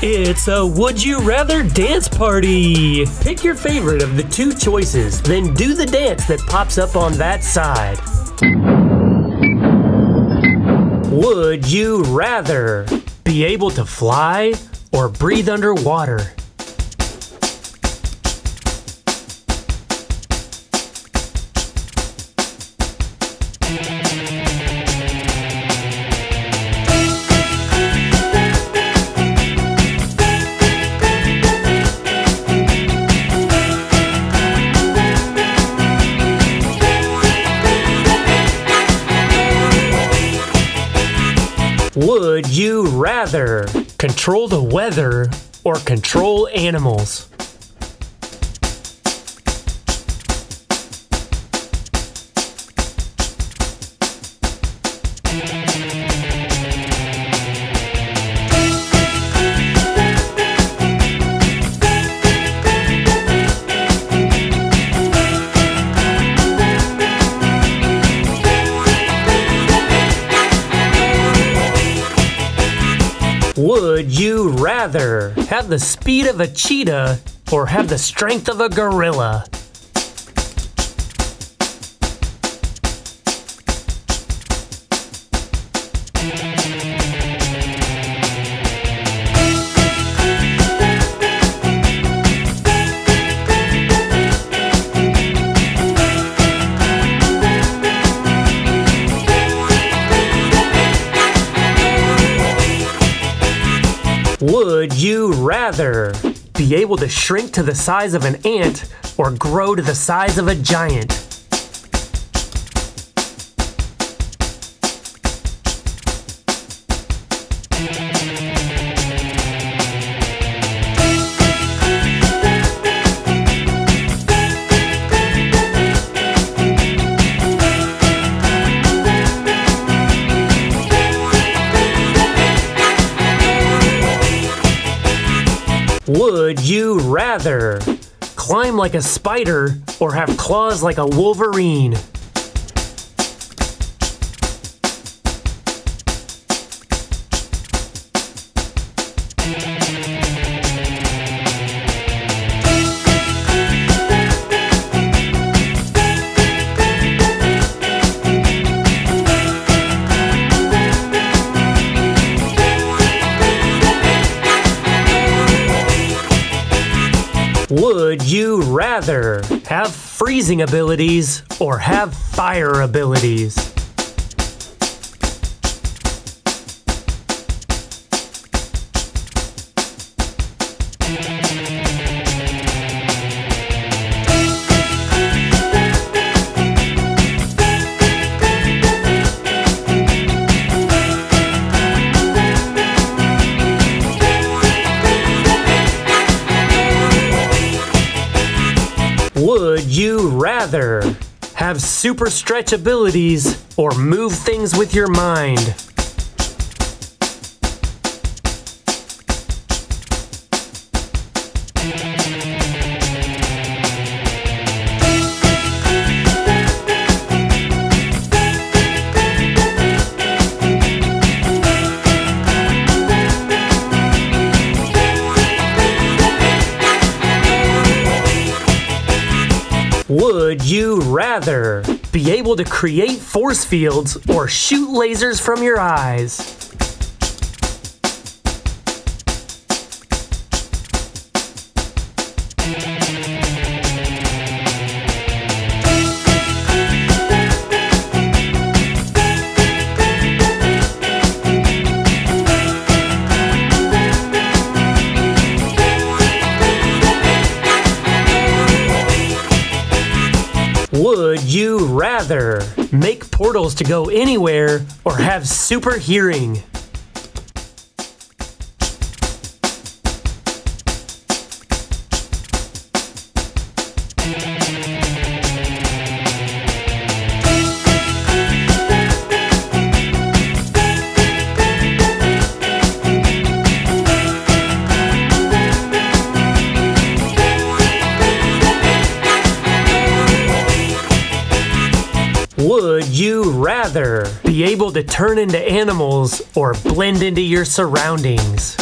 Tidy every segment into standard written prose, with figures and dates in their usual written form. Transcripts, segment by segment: It's a Would You Rather dance party. Pick your favorite of the two choices, then do the dance that pops up on that side. Would you rather be able to fly or breathe underwater? Would you rather control the weather or control animals? Would you rather have the speed of a cheetah or have the strength of a gorilla? Would you rather be able to shrink to the size of an ant or grow to the size of a giant? Would you rather climb like a spider or have claws like a wolverine? Would you rather have freezing abilities or have fire abilities? Would you rather have super stretch abilities or move things with your mind? Would you rather be able to create force fields or shoot lasers from your eyes? Would you rather make portals to go anywhere or have super hearing? Would you rather be able to turn into animals or blend into your surroundings?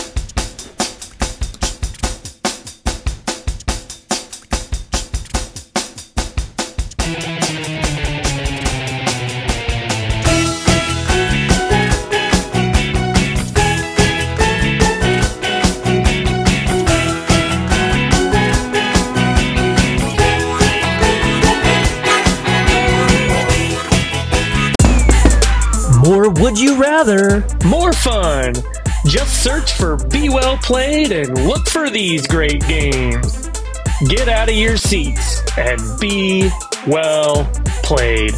Would you rather? More fun! Just search for Be Well Played and look for these great games. Get out of your seats and be well played.